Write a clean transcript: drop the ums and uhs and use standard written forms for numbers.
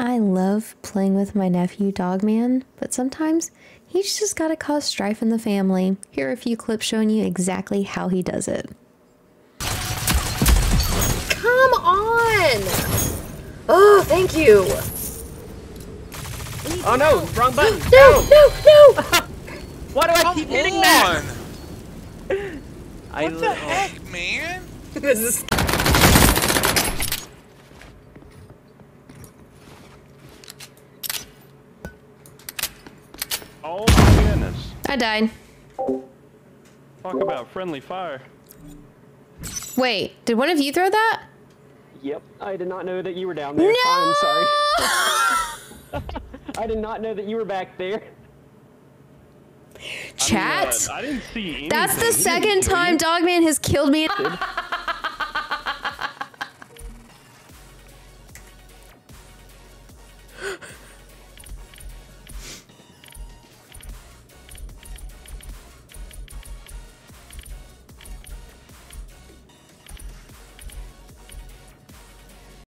I love playing with my nephew Dogman, but sometimes he's just gotta cause strife in the family. Here are a few clips showing you exactly how he does it. Come on! Oh, thank you! Oh no, wrong button! No, no, no! Why do I keep hitting that? What the heck, man? This is... Oh my goodness. I died. Talk about friendly fire. Wait, did one of you throw that? Yep, I did not know that you were down there. No! I'm sorry. I did not know that you were back there. Chat? I mean, I didn't see anything. That's the second time Dogman has killed me.